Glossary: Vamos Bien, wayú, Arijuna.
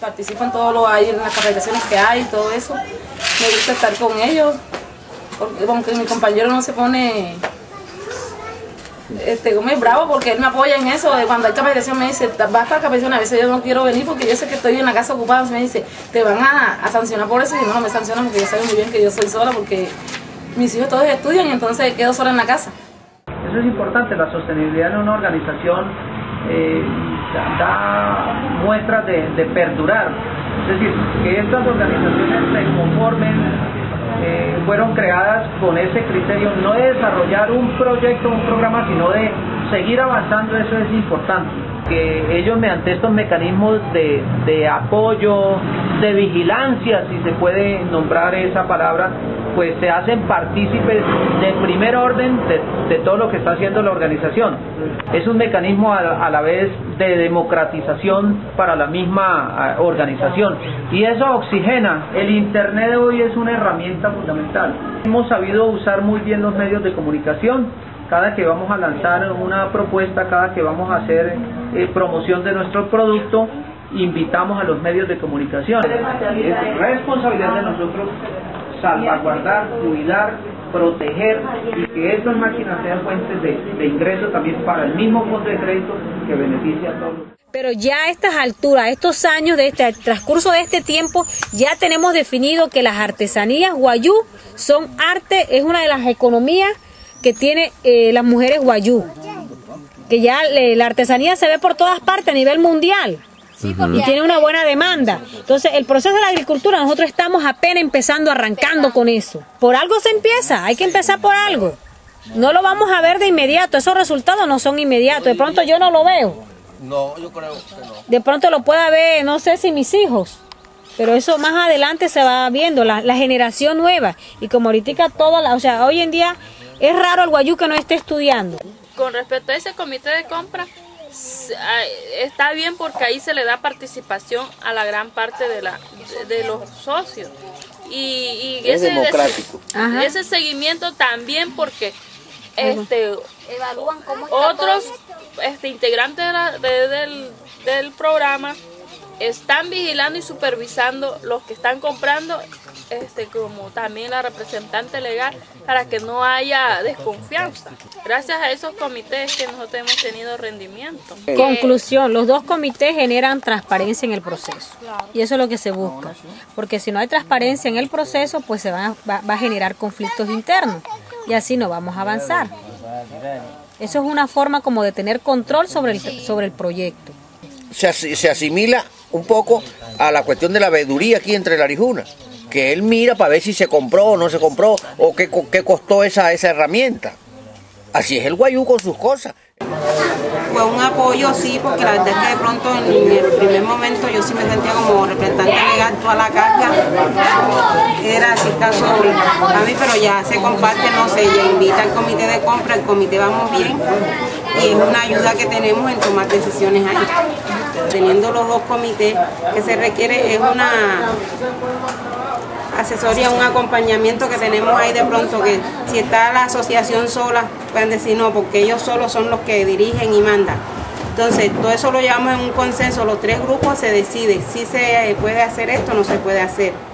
Participo en todo lo hay, en las capacitaciones que hay, todo eso. Me gusta estar con ellos, porque como que mi compañero no se pone muy bravo, porque él me apoya en eso. Cuando hay capacitación me dice, vas para capacitación, a veces yo no quiero venir porque yo sé que estoy en la casa ocupada. Me dice, te van a sancionar por eso, y no me sancionan porque yo sé muy bien que yo soy sola, porque mis hijos todos estudian y entonces quedo sola en la casa. Eso es importante, la sostenibilidad en una organización da muestras de perdurar, es decir, que estas organizaciones se conformen, fueron creadas con ese criterio, no de desarrollar un proyecto, un programa, sino de seguir avanzando. Eso es importante, que ellos mediante estos mecanismos de apoyo, de vigilancia, si se puede nombrar esa palabra, pues se hacen partícipes de primer orden de todo lo que está haciendo la organización. Es un mecanismo a la vez de democratización para la misma organización, y eso oxigena. El internet de hoy es una herramienta fundamental. Hemos sabido usar muy bien los medios de comunicación. Cada que vamos a lanzar una propuesta, cada que vamos a hacer promoción de nuestro producto, invitamos a los medios de comunicación. Es responsabilidad de nosotros salvaguardar, cuidar, proteger, y que estas máquinas sean fuentes de ingreso también para el mismo fondo de crédito que beneficia a todos. Pero ya a estas alturas, estos años, de este transcurso de este tiempo, ya tenemos definido que las artesanías wayú son arte, es una de las economías que tiene las mujeres wayú, que ya la artesanía se ve por todas partes a nivel mundial. Sí, y tiene una buena demanda. Entonces el proceso de la agricultura, nosotros estamos apenas empezando, arrancando con eso. Por algo se empieza, hay que empezar por algo. No lo vamos a ver de inmediato, esos resultados no son inmediatos. De pronto yo no lo veo. No, yo creo que no. De pronto lo pueda ver, no sé si mis hijos, pero eso más adelante se va viendo, la generación nueva. Y como ahorita hoy en día es raro el wayú que no esté estudiando. Con respecto a ese comité de compra, está bien, porque ahí se le da participación a la gran parte de los socios, y es democrático. Ese seguimiento también, porque evalúan cómo está otros integrantes del programa están vigilando y supervisando los que están comprando, como también la representante legal, para que no haya desconfianza. Gracias a esos comités que nosotros hemos tenido rendimiento. Conclusión, los dos comités generan transparencia en el proceso, y eso es lo que se busca, porque si no hay transparencia en el proceso, pues va a generar conflictos internos, y así no vamos a avanzar. Eso es una forma como de tener control sobre el proyecto. Se asimila un poco a la cuestión de la veeduría aquí entre la Arijuna, que él mira para ver si se compró o no se compró, o qué costó esa herramienta. Así es el wayú con sus cosas. Fue un apoyo, sí, porque la verdad es que de pronto en el primer momento yo sí me sentía como representante legal, toda la carga era así, está sobre a mí, pero ya se comparte, no sé, ya invita al comité de compra, el comité Vamos Bien, y es una ayuda que tenemos en tomar decisiones ahí. Teniendo los dos comités, que se requiere es una asesoría, un acompañamiento que tenemos ahí. De pronto que si está la asociación sola, pueden decir no, porque ellos solos son los que dirigen y mandan. Entonces todo eso lo llevamos en un consenso, los tres grupos se decide si se puede hacer esto o no se puede hacer.